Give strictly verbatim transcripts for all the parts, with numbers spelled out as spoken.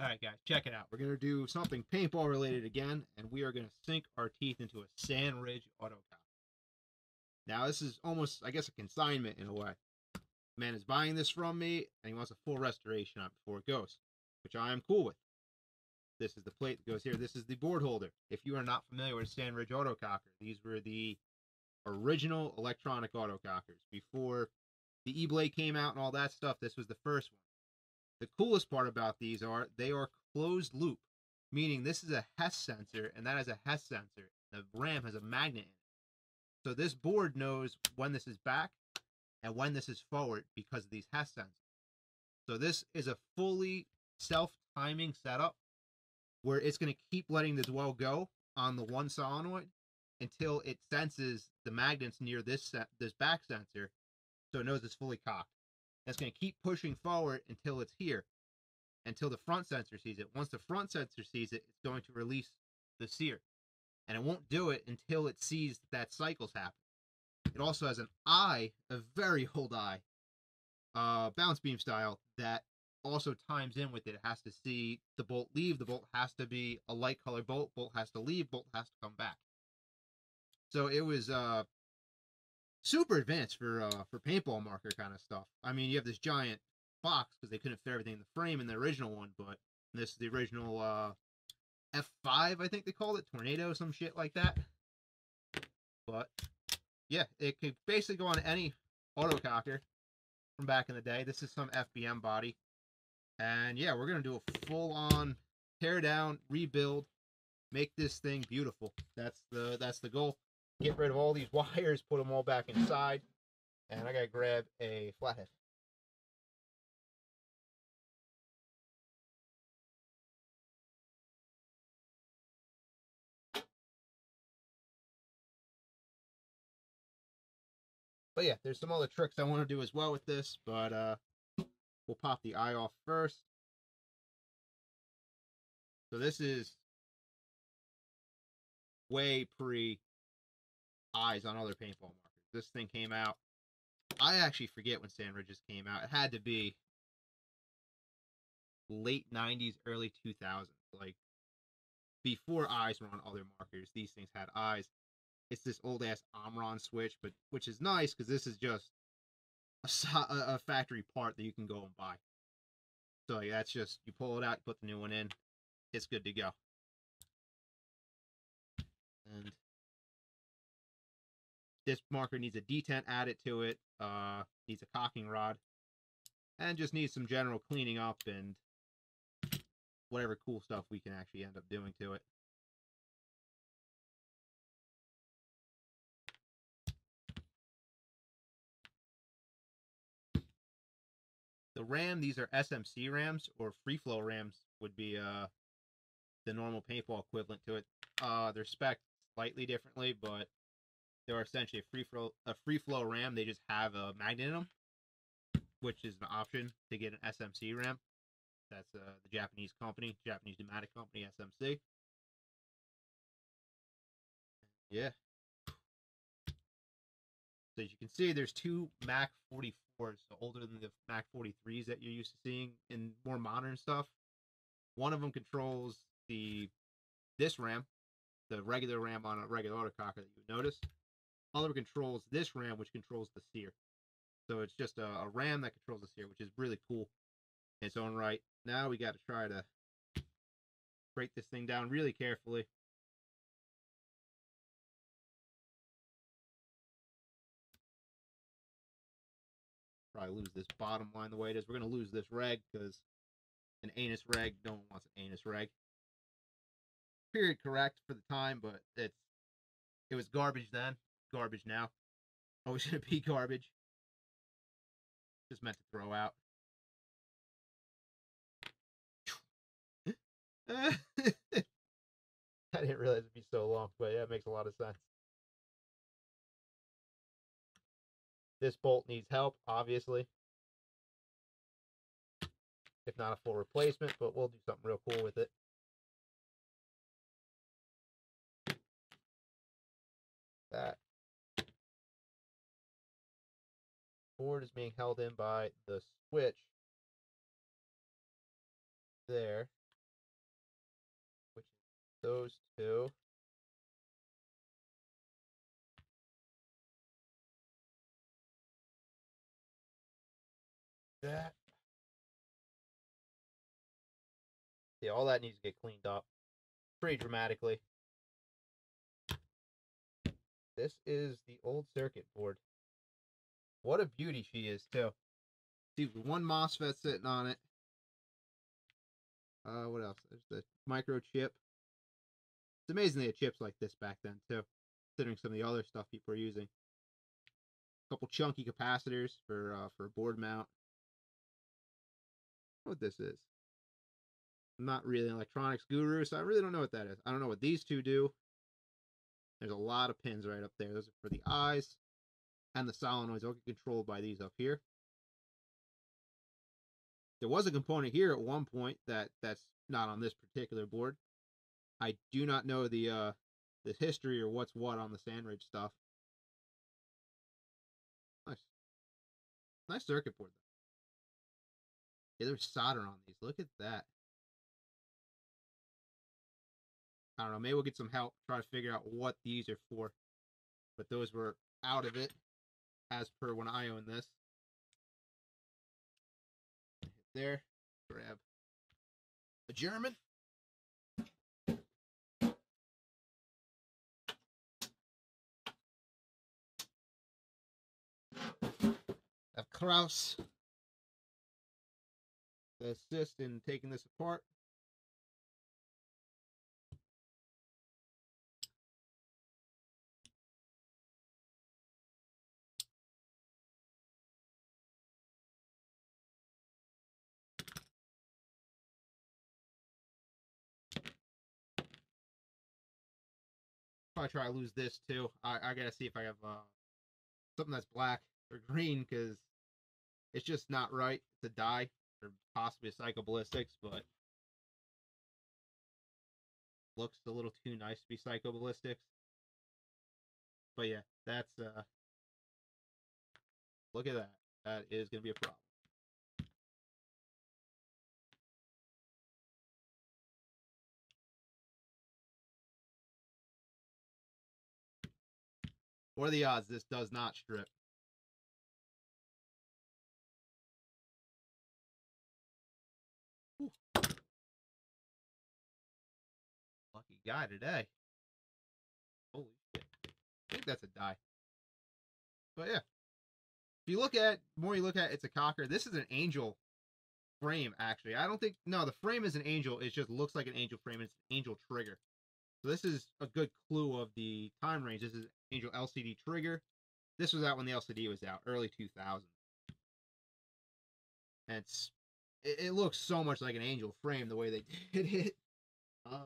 All right, guys, check it out. We're going to do something paintball related again, and we are going to sink our teeth into a Sandridge Autococker. Now, this is almost, I guess, a consignment in a way. Man is buying this from me, and he wants a full restoration on it before it goes, which I am cool with. This is the plate that goes here. This is the board holder. If you are not familiar with Sandridge Autococker, these were the original electronic autocockers. Before the e-blade came out and all that stuff, this was the first one. The coolest part about these are they are closed loop, meaning this is a Hess sensor, and that is a Hess sensor. The RAM has a magnet in it. So this board knows when this is back and when this is forward because of these Hess sensors. So this is a fully self-timing setup where it's going to keep letting the dwell go on the one solenoid until it senses the magnets near this, this back sensor, so it knows it's fully cocked. That's going to keep pushing forward until it's here, until the front sensor sees it. Once the front sensor sees it, it's going to release the sear. And it won't do it until it sees that cycle's happening. It also has an eye, a very old eye, uh, bounce beam style, that also times in with it. It has to see the bolt leave. The bolt has to be a light color bolt. Bolt has to leave. Bolt has to come back. So it was... Uh, super advanced for uh, for paintball marker kind of stuff. I mean, you have this giant box because they couldn't fit everything in the frame in the original one, but this is the original uh, F five, I think they called it, Tornado, some shit like that. But, yeah, it could basically go on any autococker from back in the day. This is some F B M body. And, yeah, we're going to do a full-on tear down, rebuild, make this thing beautiful. That's the that's the goal. Get rid of all these wires, put them all back inside, and I gotta grab a flathead. But yeah, there's some other tricks I want to do as well with this, but uh, we'll pop the eye off first. So this is way pre- eyes on other paintball markers. This thing came out, I actually forget when Sandridges came out. It had to be late nineties, early two thousands. Like, before eyes were on other markers, these things had eyes. It's this old-ass Omron switch, but which is nice because this is just a, a factory part that you can go and buy. So yeah, that's just, you pull it out, put the new one in, it's good to go. And this marker needs a detent added to it, uh, needs a cocking rod, and just needs some general cleaning up and whatever cool stuff we can actually end up doing to it. The RAM, these are S M C RAMs, or free flow RAMs would be uh, the normal paintball equivalent to it. Uh, they're spec'd slightly differently, but they're essentially a free flow, a free flow RAM. They just have a magnet in them, which is an option to get an S M C RAM. That's uh, the Japanese company, Japanese pneumatic company, S M C. Yeah. So as you can see, there's two Mac forty-fours, so older than the Mac forty-threes that you're used to seeing in more modern stuff. One of them controls the this RAM, the regular RAM on a regular autococker that you would notice. Other controls this RAM, which controls the sear. So it's just a, a RAM that controls the sear, which is really cool in its own right. Now we got to try to break this thing down really carefully. Probably lose this bottom line the way it is. We're going to lose this reg because an anus reg, no one wants an anus reg. Period correct for the time, but it's it was garbage then. Garbage now. Always gonna be garbage. Just meant to throw out. I didn't realize it'd be so long, but yeah, it makes a lot of sense. This bolt needs help, obviously. If not a full replacement, but we'll do something real cool with it. That board is being held in by the switch there. those two. That. Yeah, all that needs to get cleaned up pretty dramatically. This is the old circuit board. What a beauty she is, too. See, one MOSFET sitting on it. Uh, what else? There's the microchip. It's amazing they had chips like this back then, too, considering some of the other stuff people are using. A couple chunky capacitors for uh, for board mount. What this is? I'm not really an electronics guru, so I really don't know what that is. I don't know what these two do. There's a lot of pins right up there. Those are for the eyes and the solenoids. All get controlled by these up here. There was a component here at one point that that's not on this particular board. I do not know the uh, the history or what's what on the Sandridge stuff. Nice, nice circuit board though. Yeah, there's solder on these. Look at that. I don't know, maybe we'll get some help, try to figure out what these are for. But those were out of it, as per when I owned this. Hit there, grab a German. A Krauss. The assist in taking this apart. I try to lose this too. I, I gotta see if I have uh, something that's black or green, because it's just not right to dye, or possibly psychoballistics, but looks a little too nice to be psychoballistics. But yeah, that's uh look at that. That is gonna be a problem. What are the odds this does not strip? Ooh. Lucky guy today. Holy shit. I think that's a die. But yeah. If you look at, the more you look at it, it's a cocker. This is an Angel frame, actually. I don't think, no, the frame is an Angel. It just looks like an Angel frame, and it's an Angel trigger. So this is a good clue of the time range. This is Angel L C D trigger. This was out when the L C D was out, early two thousands. And it's, it, it looks so much like an Angel frame the way they did it. Uh,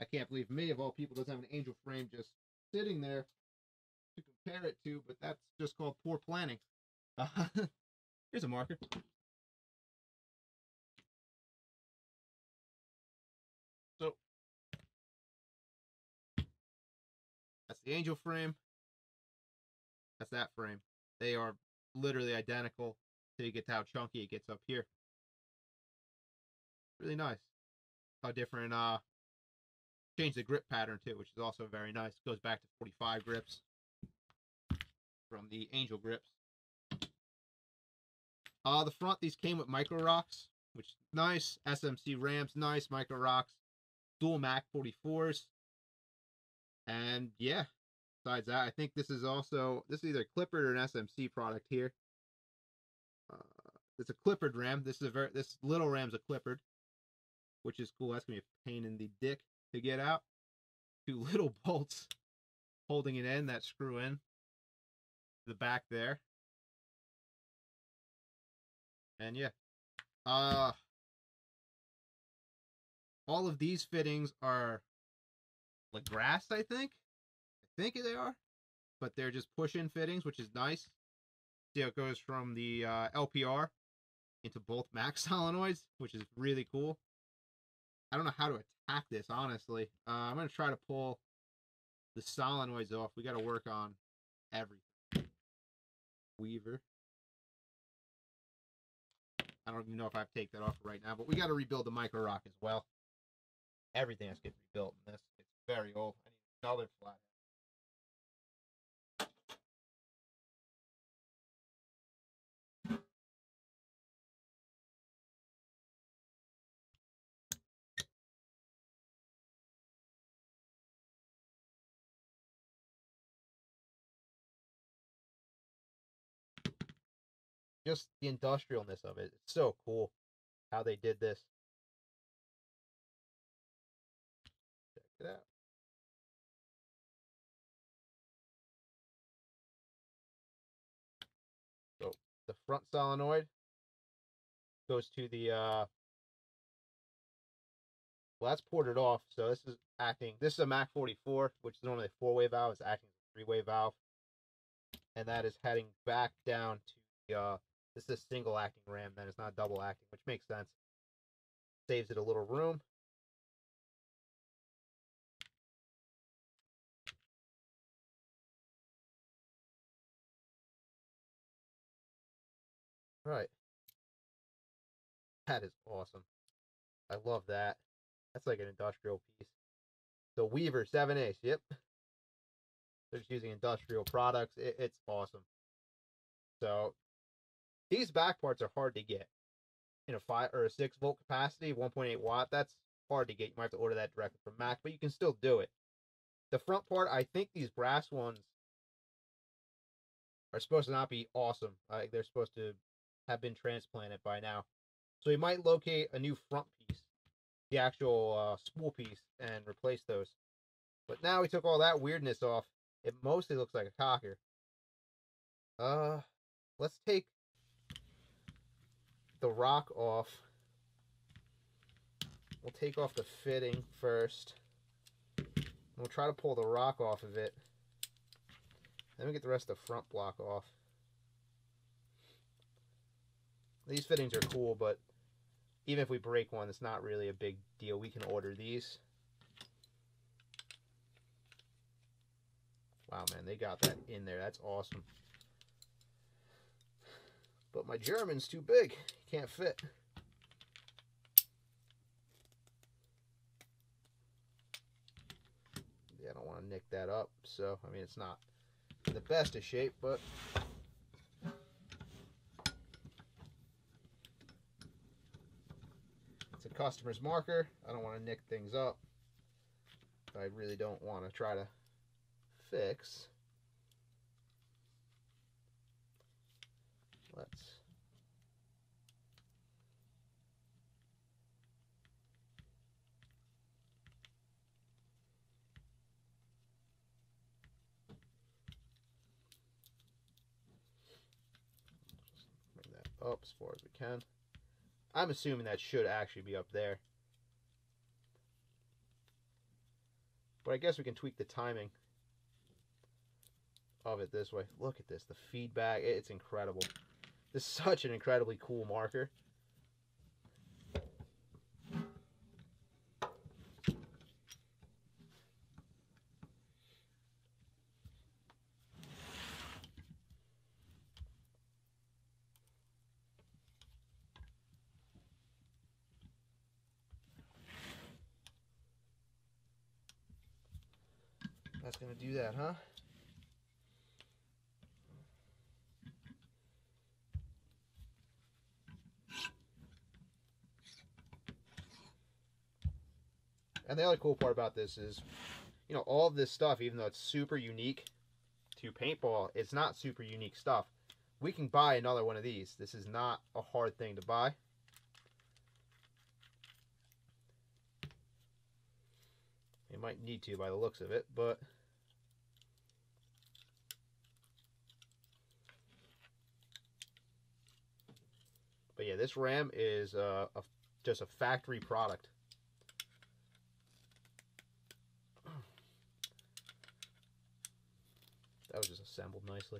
I can't believe me, of all people, doesn't have an Angel frame just sitting there to compare it to, but that's just called poor planning. Uh, here's a marker. The Angel frame, that's that frame. They are literally identical till you get to how chunky it gets up here. Really nice. How different, uh, change the grip pattern too, which is also very nice. It goes back to forty-five grips from the Angel grips. Uh, the front, these came with micro rocks, which is nice. S M C ramps, nice. Micro rocks, dual Mac forty-fours. And yeah, besides that, I think this is also, this is either a Clippard or an S M C product here. Uh, it's a Clippard RAM. This is a very, this little RAM's a Clippard, which is cool. That's going to be a pain in the dick to get out. Two little bolts holding it in, that screw in the back there. And yeah, uh, all of these fittings are Legrast, I think. I think they are. But they're just push-in fittings, which is nice. See how it goes from the uh, L P R into both Mac solenoids, which is really cool. I don't know how to attack this, honestly. Uh, I'm going to try to pull the solenoids off. We got to work on everything. Weaver. I don't even know if I have to take that off right now, but we got to rebuild the micro rock as well. everything that's getting rebuilt in this. It's very old. I need another flathead. Just the industrialness of it. It's so cool how they did this. Check it out. So the front solenoid goes to the, uh, well, that's ported off. So this is acting, this is a Mac forty-four, which is normally a four-way valve. It's acting as a three-way valve. And that is heading back down to the, uh, this is a single acting ram, then it's not double acting, which makes sense. Saves it a little room. All right. That is awesome. I love that. That's like an industrial piece. The Weaver seven A, yep. They're just using industrial products. It, it's awesome. So these back parts are hard to get in a five or a six volt capacity, one point eight watt. That's hard to get. You might have to order that directly from Mac, but you can still do it. The front part, I think these brass ones are supposed to not be awesome. Uh, they're supposed to have been transplanted by now. So we might locate a new front piece, the actual uh, spool piece, and replace those. But now we took all that weirdness off. It mostly looks like a cocker. Uh, let's take the rock off. We'll take off the fitting first. We'll try to pull the rock off of it. Then we get the rest of the front block off. These fittings are cool, but even if we break one, it's not really a big deal. We can order these. Wow, man, they got that in there. That's awesome. But my German's too big. Can't fit. Yeah, I don't want to nick that up. So, I mean, it's not in the best of shape, but it's a customer's marker. I don't want to nick things up. I really don't want to try to fix. Let's bring that up as far as we can. I'm assuming that should actually be up there. But I guess we can tweak the timing of it this way. Look at this, the feedback, it's incredible. This is such an incredibly cool marker. That's gonna do that, huh? And the other cool part about this is, you know, all of this stuff, even though it's super unique to paintball, it's not super unique stuff. We can buy another one of these. This is not a hard thing to buy. You might need to by the looks of it, but but yeah, this RAM is uh, a, just a factory product. That was just assembled nicely.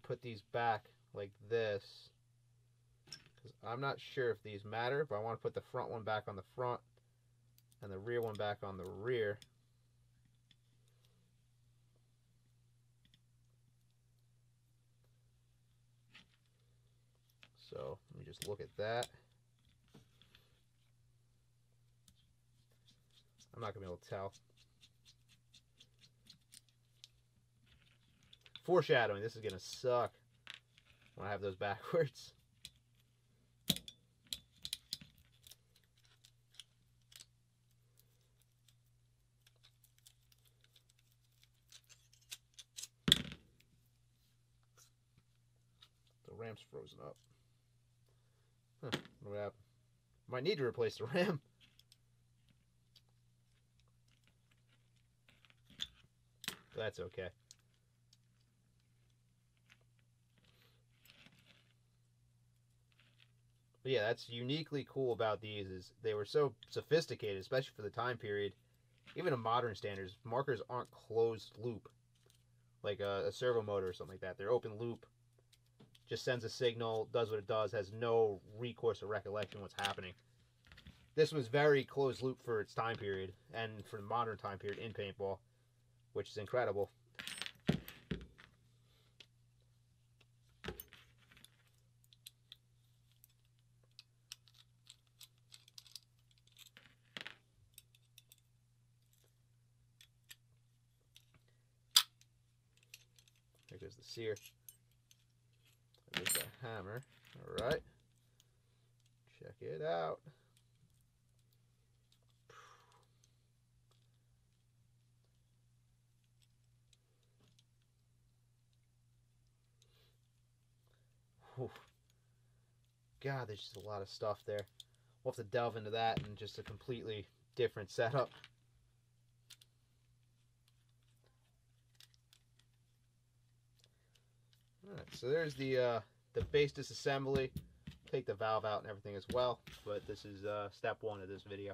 to put these back like this, because I'm not sure if these matter, but I want to put the front one back on the front and the rear one back on the rear. So let me just look at that. I'm not going to be able to tell. Foreshadowing, this is going to suck when I have those backwards. The ramp's frozen up. Huh, what happened? Might need to replace the RAM. That's okay. But yeah, that's uniquely cool about these is they were so sophisticated, especially for the time period. Even in modern standards, markers aren't closed loop, like a, a servo motor or something like that. They're open loop, just sends a signal, does what it does, has no recourse or recollection what's happening. This was very closed loop for its time period and for the modern time period in paintball, which is incredible. There goes the sear. There goes the hammer. All right. Check it out. God, there's just a lot of stuff there. We'll have to delve into that in just a completely different setup. All right, so there's the uh, the base disassembly. Take the valve out and everything as well, but this is uh, step one of this video.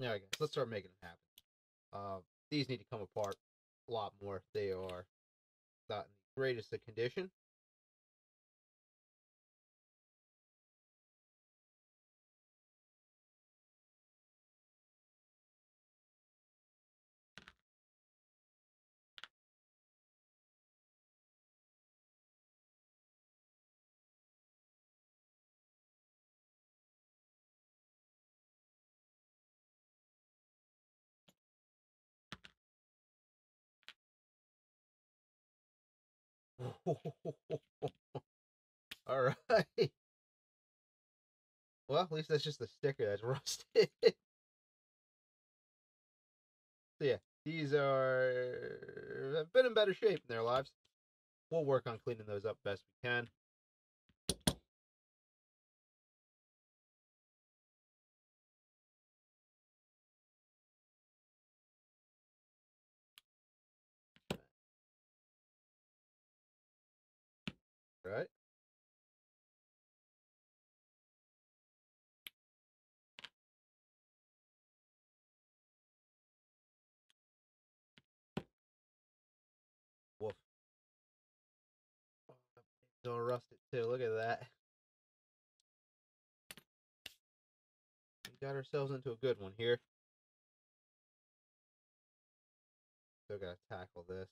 All right, guys, let's start making it happen. Uh, these need to come apart a lot more. They are not in the greatest of condition. All right. Well, at least that's just the sticker that's rusted. So yeah, these are have been in better shape in their lives. We'll work on cleaning those up best we can. Right. Woof. Oh, it's all rusted too. Look at that. We got ourselves into a good one here. Still gotta tackle this.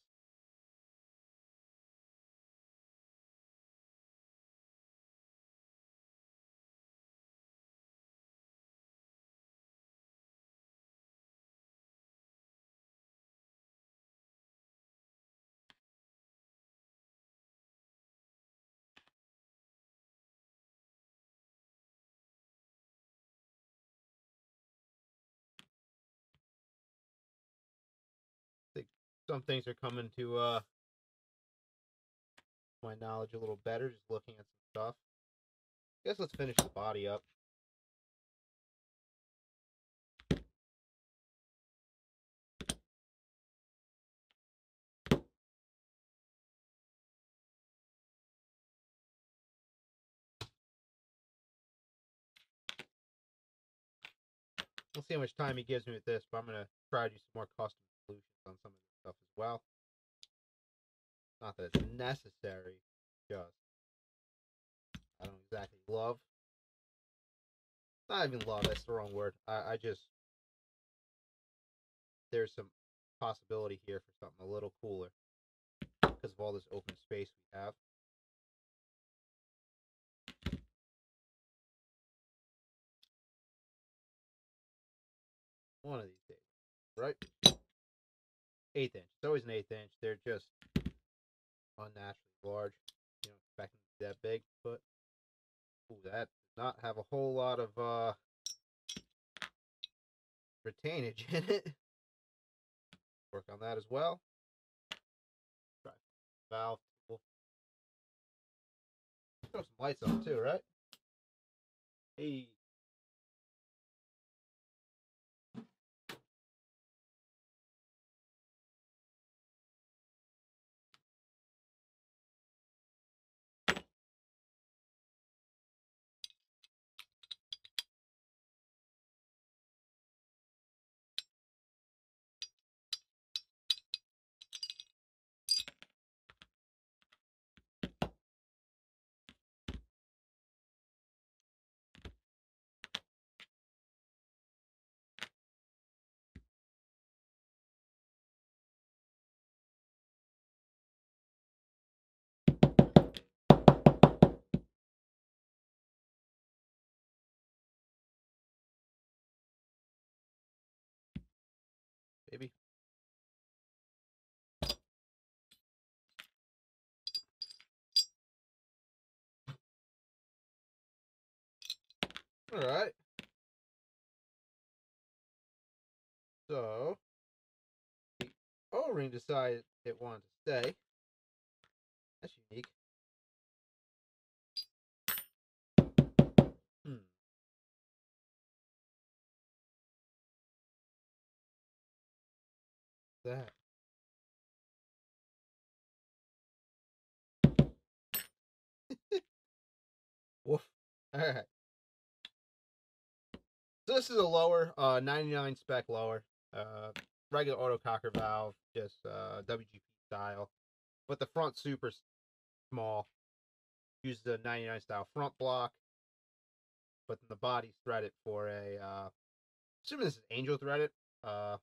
Some things are coming to uh, my knowledge a little better, just looking at some stuff. I guess let's finish the body up. We'll see how much time he gives me with this, but I'm going to try to do some more custom solutions on some of this stuff as well. Not that it's necessary, just I don't exactly love. Not even love, that's the wrong word. I, I just, there's some possibility here for something a little cooler because of all this open space we have. One of these days, right? Eighth inch. It's always an eighth inch. They're just unnaturally large. You don't expect them to be that big, but ooh, that does not have a whole lot of uh, retainage in it. Work on that as well. Try valve. We'll throw some lights on too, right? Hey. Maybe. All right. So the O-ring decided it wanted to stay. That's unique. That woof. All right, so this is a lower uh ninety-nine spec lower uh regular autococker valve, just uh W G P style, but the front super small, uses a ninety-nine style front block, but then the body's threaded for a uh assuming this is Angel threaded. uh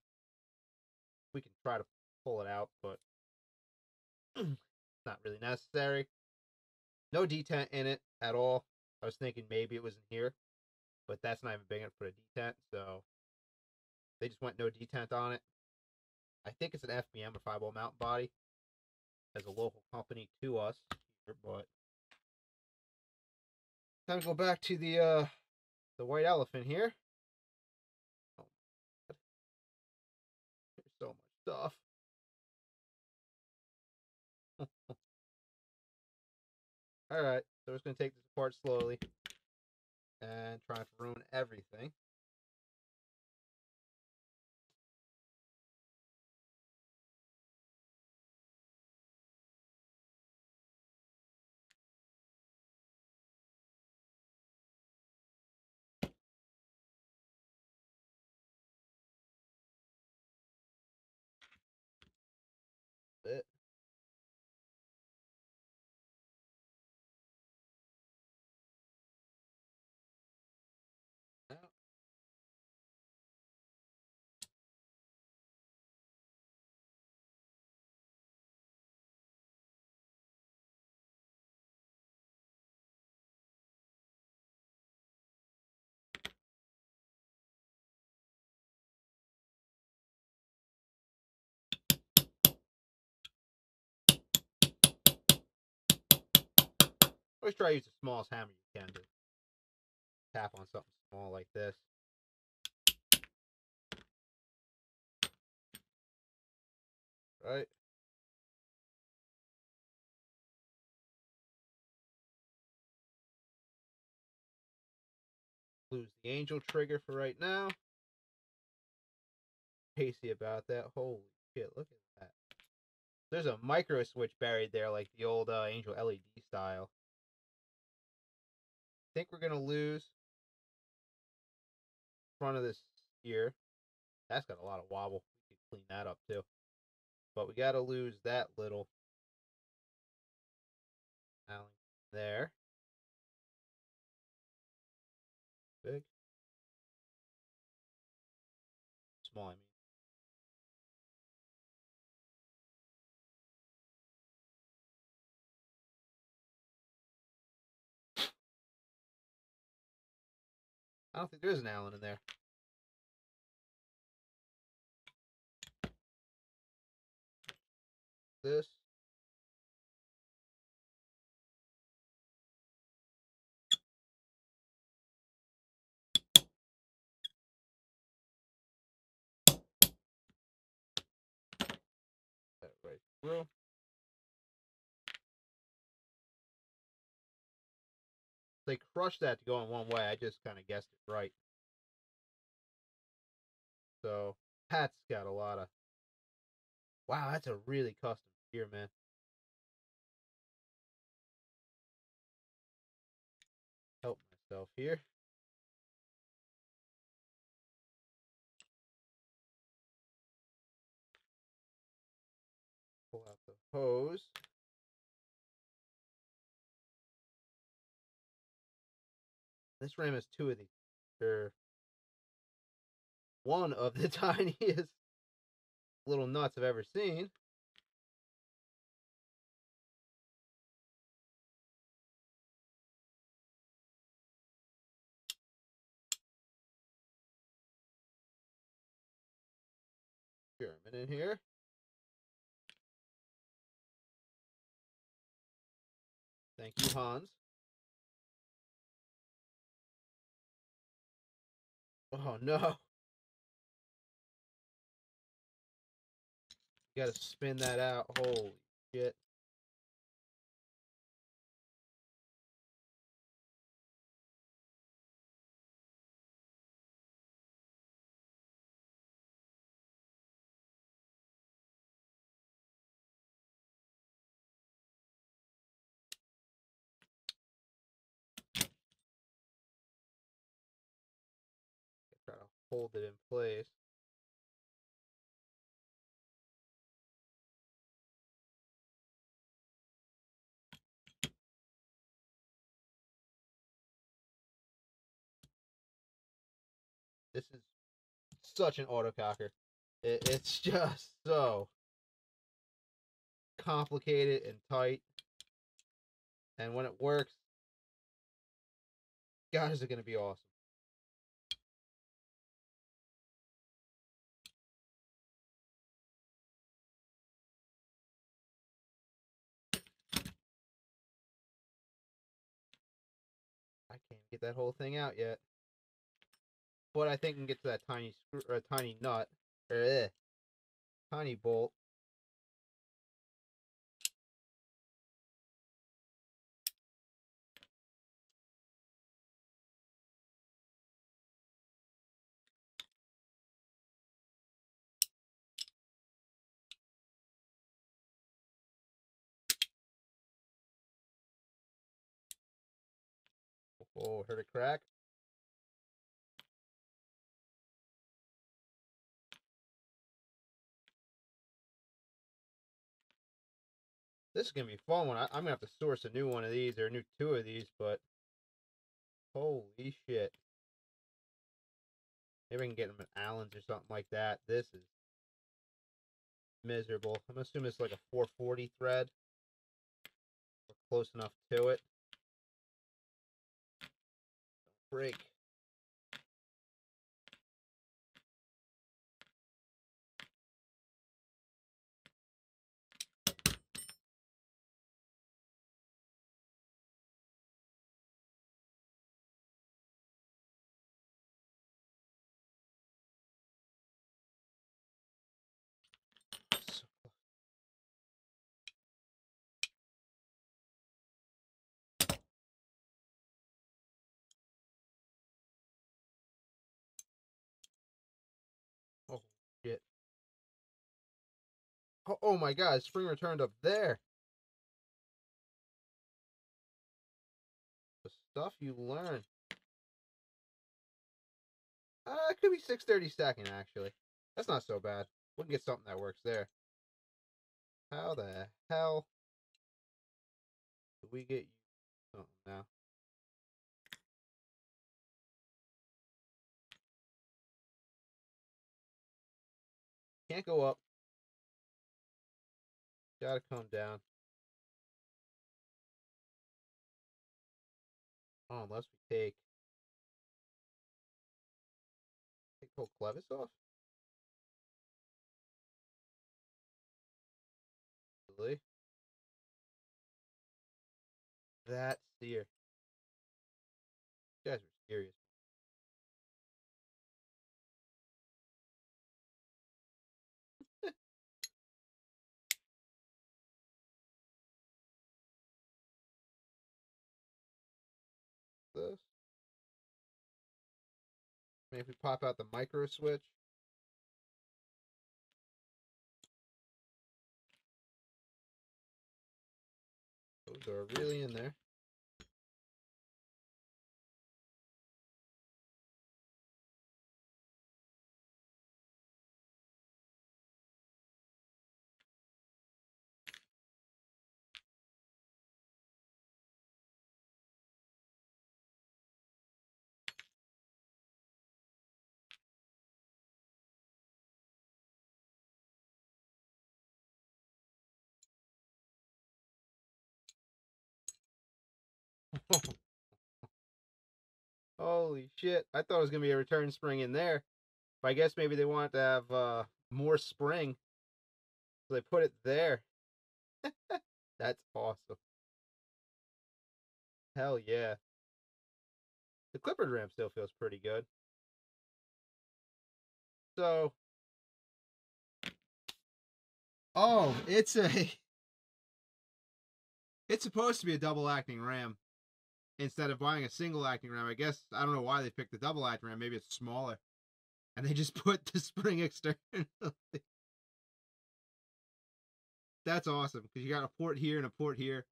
We can try to pull it out, but it's not really necessary. No detent in it at all. I was thinking maybe it was in here, but that's not even big enough for a detent, so they just went no detent on it. I think it's an F B M, a five-bolt mount body, as a local company to us. But time to go back to the uh, the white elephant here. Stuff. All right, so we're just gonna take this apart slowly and try to ruin everything. It. No. Always try to use the smallest hammer you can to tap on something small like this. Right? Lose the Angel trigger for right now. Pacey about that. Holy shit, look at that. There's a micro switch buried there like the old uh, Angel L E D style. I think we're gonna lose front of this here. That's got a lot of wobble. We can clean that up too. But we gotta lose that little there. Big. Small, I mean. I don't think there is an Allen in there. This. That right through. They crushed that to go in one way. I just kind of guessed it right. So Pat's got a lot of. Wow, that's a really custom gear, man. Help myself here. Pull out the hose. This RAM has two of these. Or one of the tiniest little nuts I've ever seen. Sure, I'm in here. Thank you, Hans. Oh no. You gotta spin that out. Holy shit. Try to hold it in place. This is such an autococker. It, it's just so complicated and tight. And when it works, God, is it going to be awesome. I can't get that whole thing out yet. But I think I can get to that tiny screw or tiny nut or eh, tiny bolt. Oh, heard it crack. This is going to be a fun one. I, I'm going to have to source a new one of these, or a new two of these, but holy shit. Maybe I can get them at Allen's or something like that. This is miserable. I'm going to assume it's like a four forty thread. We're close enough to it. Don't break. Oh my God, spring returned up there. The stuff you learn. Uh, it could be six thirty stacking, actually. That's not so bad. We can get something that works there. How the hell do we get you Can't go up. Gotta come down. Oh, unless we take take the whole clevis off. Really? That's here. You guys are serious. This. Maybe if we pop out the micro switch. Those are really in there. Holy shit, I thought it was going to be a return spring in there, but I guess maybe they want to have uh, more spring, so they put it there. That's awesome. Hell yeah. The Clippard ramp still feels pretty good. So, oh, it's a, it's supposed to be a double acting RAM. Instead of buying a single acting RAM, I guess, I don't know why they picked the double acting RAM. Maybe it's smaller. And they just put the spring externally. That's awesome, because you got a port here and a port here.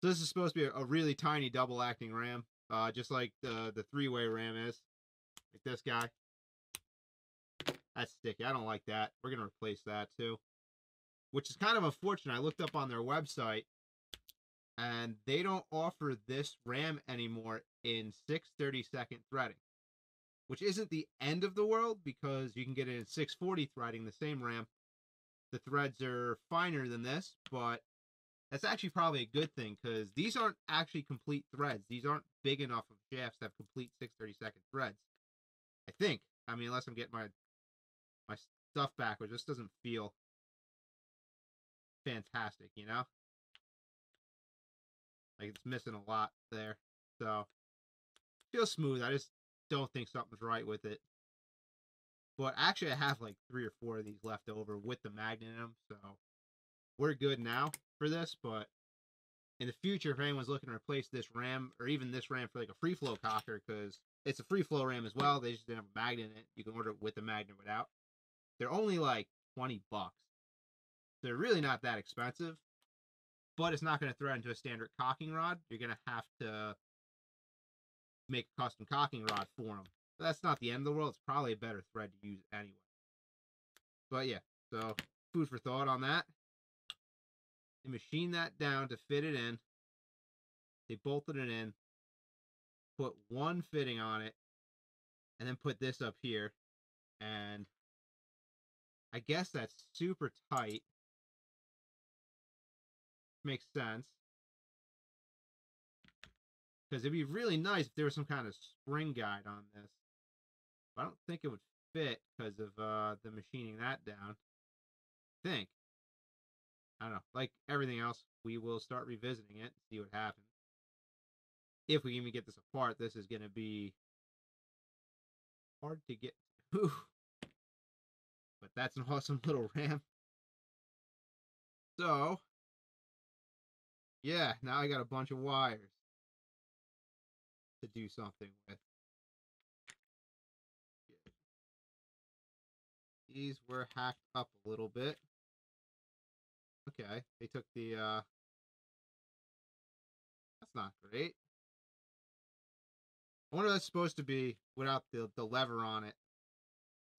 So this is supposed to be a, a really tiny double acting RAM, uh, just like the, the three-way RAM is. Like this guy. That's sticky. I don't like that. We're going to replace that, too. Which is kind of unfortunate. I looked up on their website. And they don't offer this RAM anymore in six thirty-second threading, which isn't the end of the world because you can get it in six forty threading, the same RAM. The threads are finer than this, but that's actually probably a good thing because these aren't actually complete threads. These aren't big enough of shafts to have complete six thirty-second threads, I think. I mean, unless I'm getting my, my stuff backwards, this doesn't feel fantastic, you know? Like, it's missing a lot there. So, feels smooth. I just don't think something's right with it. But actually, I have like three or four of these left over with the magnet in them. So, we're good now for this. But in the future, if anyone's looking to replace this RAM, or even this RAM for like a free flow cocker, because it's a free flow RAM as well. They just didn't have a magnet in it. You can order it with the magnet or without. They're only like twenty bucks. They're really not that expensive. But it's not going to thread into a standard cocking rod. You're going to have to make a custom cocking rod for them. But that's not the end of the world. It's probably a better thread to use anyway. But yeah, so food for thought on that. They machined that down to fit it in. They bolted it in. Put one fitting on it. And then put this up here. And I guess that's super tight. Makes sense, because it'd be really nice if there was some kind of spring guide on this, but I don't think it would fit because of uh the machining that down. I think I don't know, like everything else, we will start revisiting it, see what happens. If we even get this apart, this is going to be hard to get to. But that's an awesome little RAM. So yeah, now I got a bunch of wires to do something with. These were hacked up a little bit. Okay, they took the, uh, that's not great. I wonder if that's supposed to be without the, the lever on it.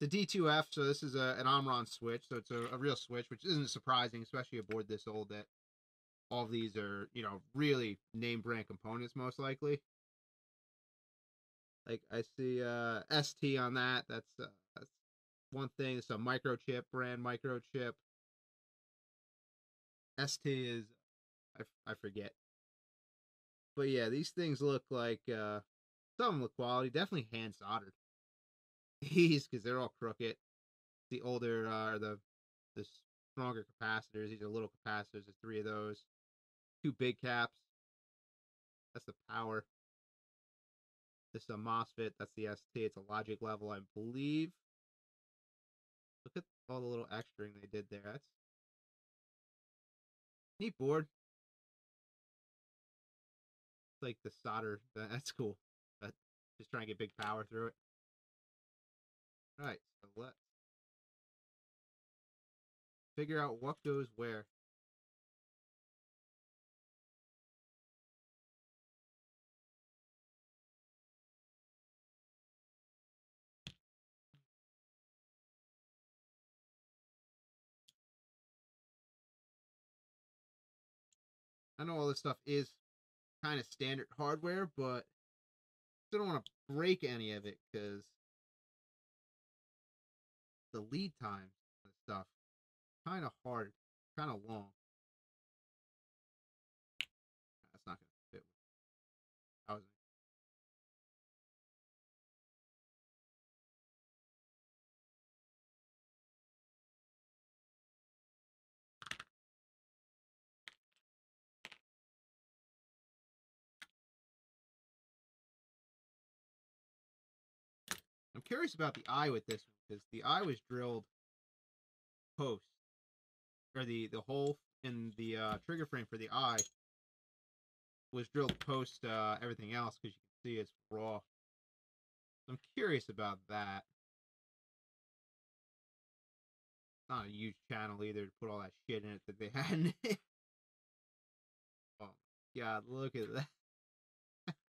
The D two F, so this is a, an Omron switch, so it's a, a real switch, which isn't surprising, especially aboard this old that. All these are, you know, really name brand components, most likely. Like I see uh S T on that. That's uh, that's one thing. It's a microchip, brand microchip. S T is, I, I forget. But yeah, these things look like, uh, some of them look quality. Definitely hand soldered. These, because they're all crooked. The older, uh, the, the stronger capacitors. These are little capacitors. There's three of those. Two big caps. That's the power. This is a MOSFET. That's the S T. It's a logic level, I believe. Look at all the little extraing they did there. That's neat board. It's like the solder. That's cool. But just trying to get big power through it. All right. So let's figure out what goes where. I know all this stuff is kind of standard hardware, but I still don't want to break any of it because the lead time and stuff kind of hard, kind of long. That's not going to fit. I was. I'm curious about the eye with this one, because the eye was drilled post, or the, the hole in the uh, trigger frame for the eye was drilled post uh, everything else, because you can see it's raw. So I'm curious about that. Not a huge channel either to put all that shit in it that they had. Oh God, look at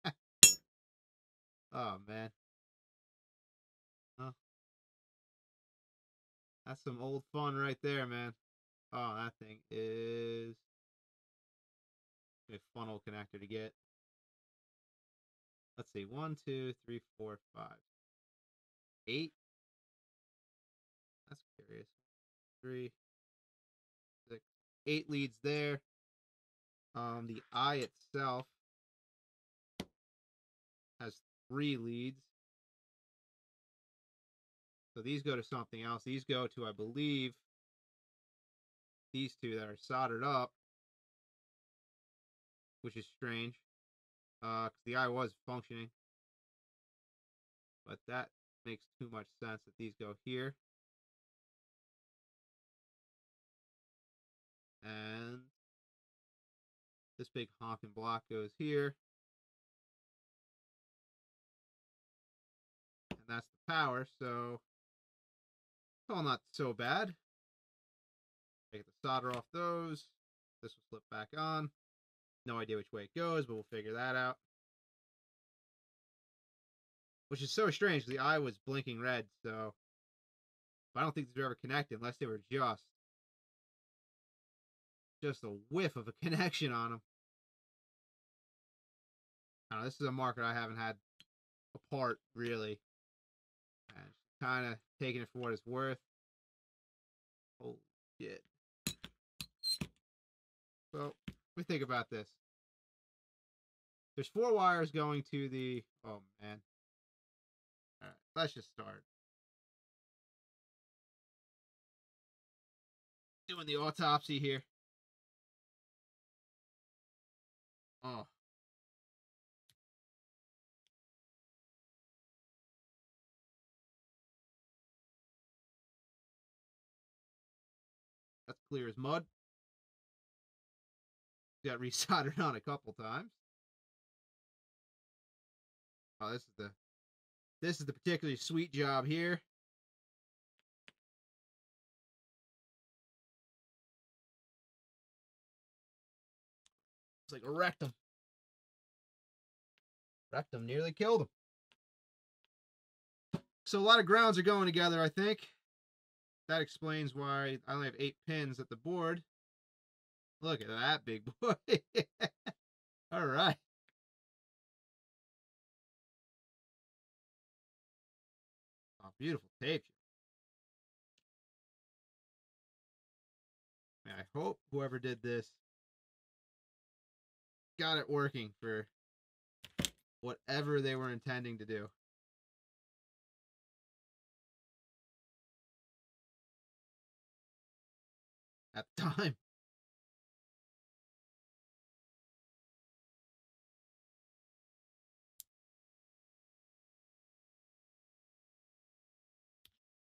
that. Oh man. That's some old fun right there, man. Oh, that thing is a fun old connector to get. Let's see. One, two, three, four, five, eight. That's curious. Three, six, eight leads there. Um, the eye itself has three leads. So these go to something else. These go to, I believe, these two that are soldered up, which is strange. Uh, 'cause the eye was functioning. But that makes too much sense that these go here. And this big honking block goes here. And that's the power, so... It's all not so bad. I get the solder off those. This will slip back on. No idea which way it goes, but we'll figure that out. Which is so strange. The eye was blinking red, so but I don't think these were ever connected unless they were just just a whiff of a connection on them. I don't know. This is a market I haven't had apart really. And kind of taking it for what it's worth. Holy shit. So, we think about this. There's four wires going to the... Oh, man. Alright, let's just start. Doing the autopsy here. Oh. Clear as mud. Got resoldered on a couple times. Oh, this is the this is the particularly sweet job here. It's like a rectum. Rectum nearly killed him. So a lot of grounds are going together, I think. That explains why I only have eight pins at the board. Look at that big boy. All right. Oh, beautiful tape. hope whoever did this got it working for whatever they were intending to do. At the time.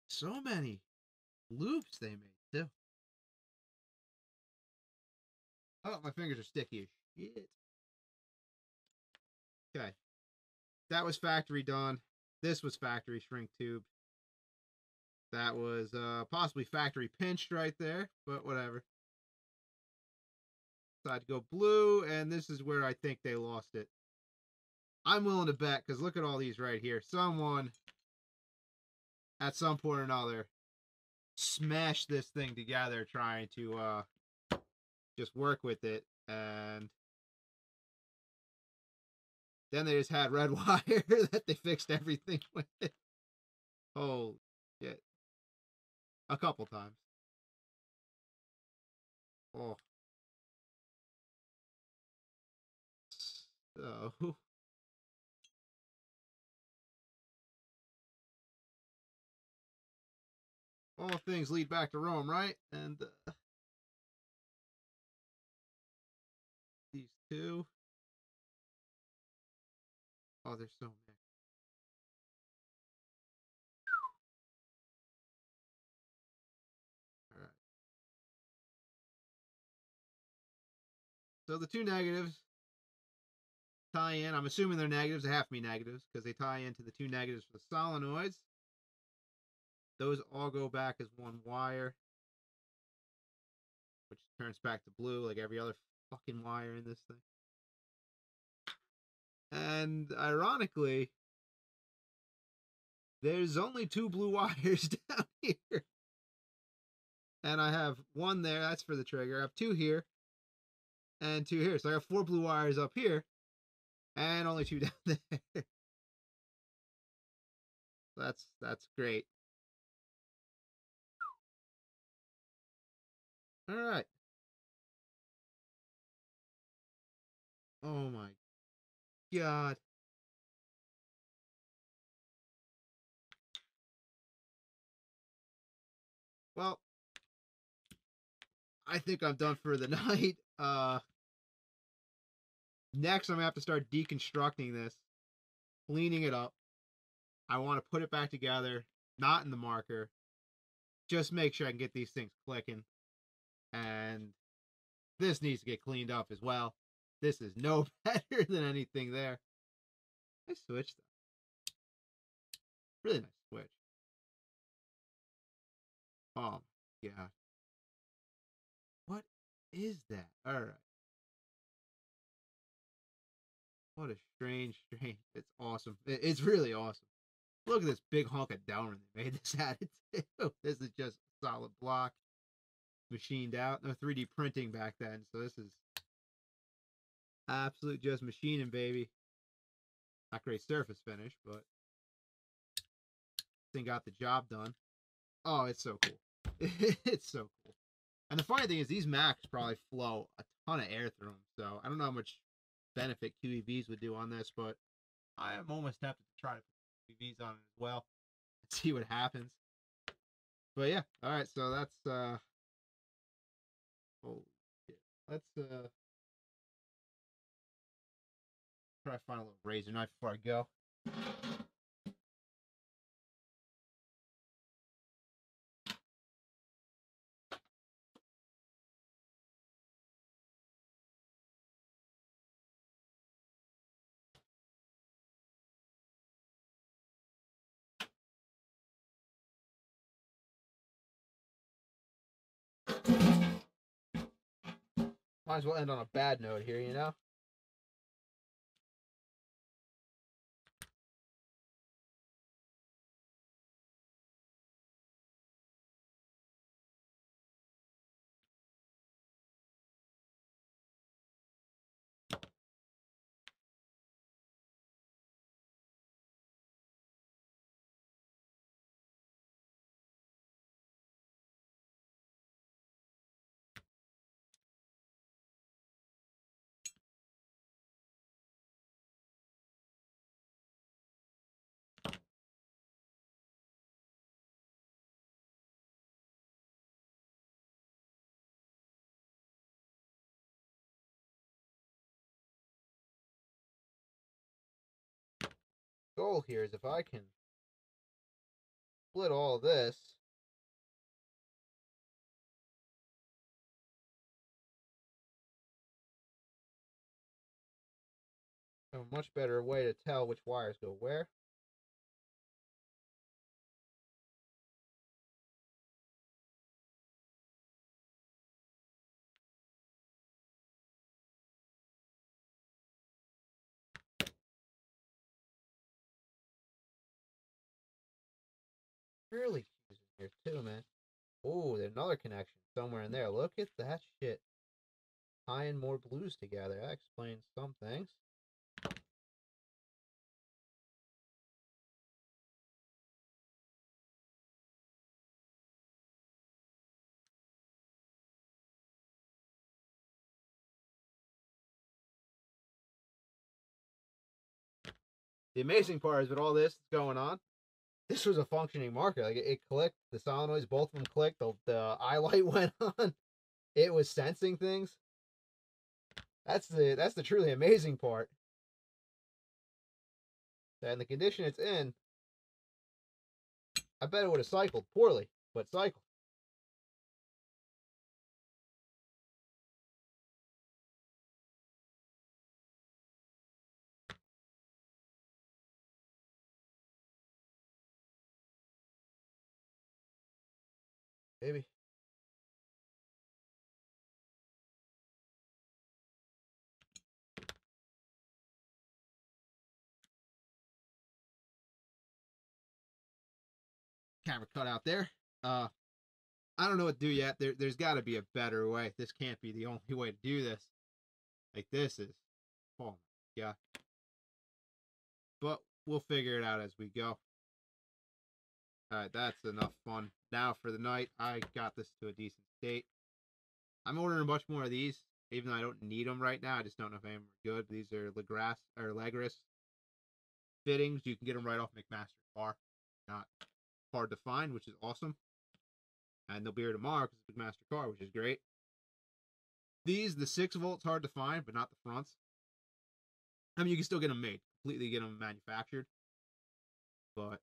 So many loops they made too. Oh, my fingers are sticky as shit. Okay. That was factory done. This was factory shrink tube. That was uh, possibly factory pinched right there, but whatever. So I'd go blue, and this is where I think they lost it. I'm willing to bet, because look at all these right here. Someone, at some point or another, smashed this thing together trying to uh, just work with it, and then they just had red wire that they fixed everything with. Holy shit. A couple times. Oh. So. All things lead back to Rome, right? And uh, these two. Oh, there's so many. All right. So the two negatives tie in. I'm assuming they're negatives. They have to be negatives because they tie into the two negatives for the solenoids. Those all go back as one wire, which turns back to blue like every other fucking wire in this thing. And ironically, there's only two blue wires down here. And I have one there, that's for the trigger. I have two here and two here. So I have four blue wires up here and only two down there. That's that's great. All right. Oh my God. Well, I think I'm done for the night. Uh, next, I'm going to have to start deconstructing this, cleaning it up. I want to put it back together, not in the marker. Just make sure I can get these things clicking. And this needs to get cleaned up as well. This is no better than anything there. Nice switch, though. Really nice switch. Oh, my God. What is that? All right. What a strange, strange. It's awesome. It's really awesome. Look at this big hunk of downrun they made this out of, too. This is just a solid block. Machined out. No three D printing back then, so this is absolute just machining, baby. Not great surface finish, but this thing got the job done. Oh, it's so cool. It's so cool. And the funny thing is these Macs probably flow a ton of air through them, so I don't know how much benefit Q E Vs would do on this, but I am almost tempted to try to put Q E Vs on it as well and see what happens. But yeah, alright, so that's uh holy shit. Let's uh, try to find a little razor knife before I go. Might as well end on a bad note here, you know? goal here is if I can split all this. I have a much better way to tell which wires go where. Really in here too, man. Oh, there's another connection somewhere in there. Look at that shit. Tying more blues together. That explains some things. The amazing part is with all this going on, this was a functioning marker. Like it, it clicked, the solenoids, both of them clicked, the, the eye light went on. It was sensing things. That's the that's the truly amazing part. And the condition it's in, I bet it would have cycled poorly, but cycled. Maybe. Kind of a cut out there. Uh, I don't know what to do yet. There, there's got to be a better way. This can't be the only way to do this. Like this is, oh my god. But we'll figure it out as we go. Alright, that's enough fun. Now for the night, I got this to a decent state. I'm ordering a bunch more of these, even though I don't need them right now. I just don't know if I'm good. These are Legras or Legris fittings. You can get them right off McMaster Carr. Not hard to find, which is awesome. And they'll be here tomorrow because it's McMaster Carr, which is great. These, the six volts, hard to find, but not the fronts. I mean, you can still get them made, completely get them manufactured, but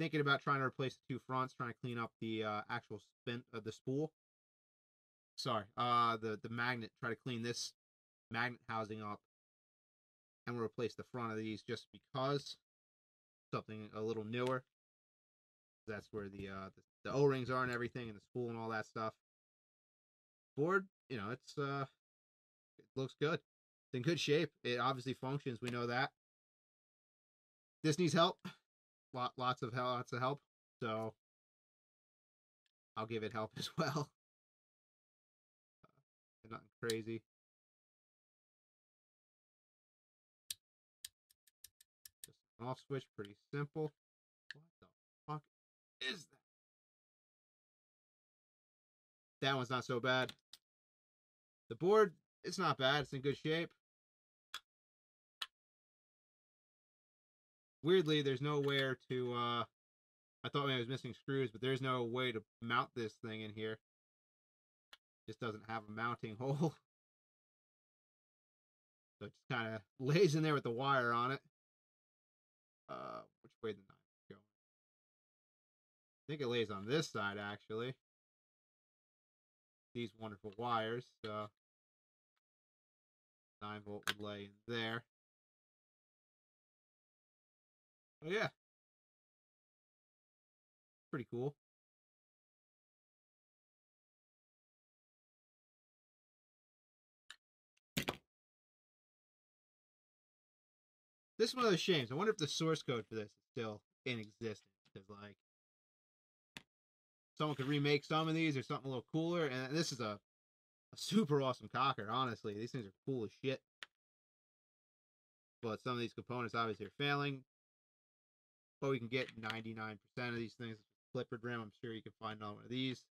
thinking about trying to replace the two fronts, trying to clean up the uh, actual spin of the spool. Sorry, uh, the the magnet. Try to clean this magnet housing up, and we'll replace the front of these just because something a little newer. That's where the uh, the, the O-rings are and everything, and the spool and all that stuff. Board, you know, it's uh, it looks good. It's in good shape. It obviously functions. We know that. This needs help. Lot, lots of help, lots of help. So I'll give it help as well. Uh, nothing crazy. Just an off switch, pretty simple. What the fuck is that? That one's not so bad. The board, it's not bad. It's in good shape. Weirdly, there's nowhere to, uh, I thought maybe I was missing screws, but there's no way to mount this thing in here. It just doesn't have a mounting hole. So it just kind of lays in there with the wire on it. Uh, which way did the knife go? I think it lays on this side, actually. These wonderful wires. So nine volt would lay in there. Oh yeah, pretty cool. This is one of those shames. I wonder if the source code for this is still in existence, because like someone could remake some of these or something a little cooler. And this is a, a super awesome cocker. Honestly, these things are cool as shit. But some of these components obviously are failing. But we can get ninety-nine percent of these things. Clippard rim, I'm sure you can find another one of these.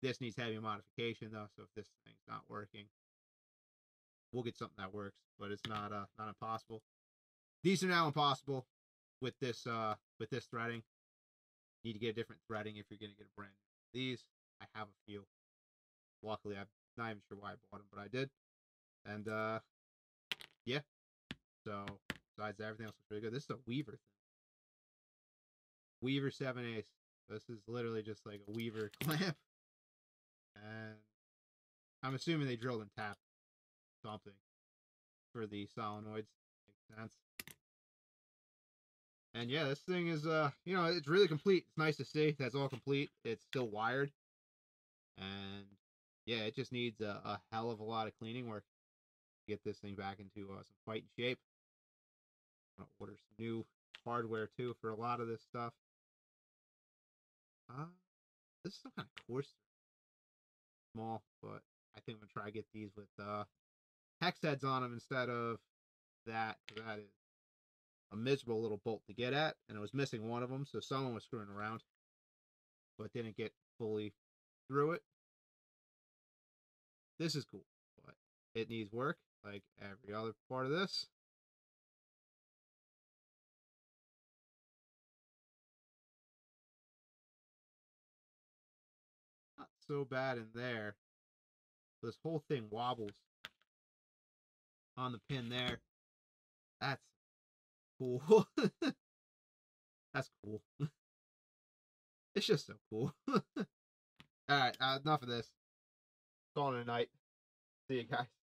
This needs heavy modification though, so if this thing's not working, we'll get something that works. But it's not uh, not impossible. These are now impossible with this uh, with this threading. You need to get a different threading if you're going to get a brand new. These I have a few. Luckily, I'm not even sure why I bought them, but I did. And uh, yeah, so Besides that, everything else was really good. This is a Weaver thing. Weaver seven A. This is literally just like a Weaver clamp. And I'm assuming they drilled and tapped something for the solenoids. Makes sense. And yeah, this thing is, uh, you know, it's really complete. It's nice to see. That's all complete. It's still wired. And yeah, it just needs a, a hell of a lot of cleaning work to get this thing back into uh, some fighting shape. I'm going to order some new hardware too for a lot of this stuff. Uh, this is some kind of coarse, small, but I think I'm going to try to get these with uh, hex heads on them instead of that. That is a miserable little bolt to get at, and it was missing one of them, so someone was screwing around, but didn't get fully through it. This is cool, but it needs work like every other part of this. Not so bad in there. This whole thing wobbles on the pin there. That's cool. That's cool. It's just so cool. All right, uh, enough of this. Call it a night. See you guys.